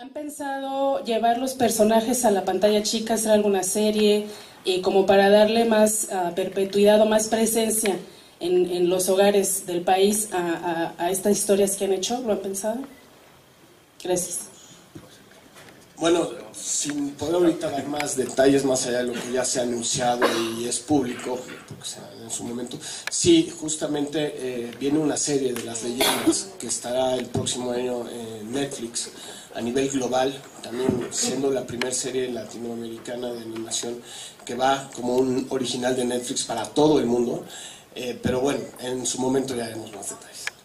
¿Han pensado llevar los personajes a la pantalla chica, hacer alguna serie, como para darle más perpetuidad o más presencia en los hogares del país a estas historias que han hecho? ¿Lo han pensado? Gracias. Bueno, sin poder ahorita dar más detalles más allá de lo que ya se ha anunciado y es público, en su momento, sí, justamente viene una serie de las leyendas que estará el próximo año en Netflix a nivel global, también siendo la primera serie latinoamericana de animación que va como un original de Netflix para todo el mundo, pero bueno, en su momento ya haremos más detalles.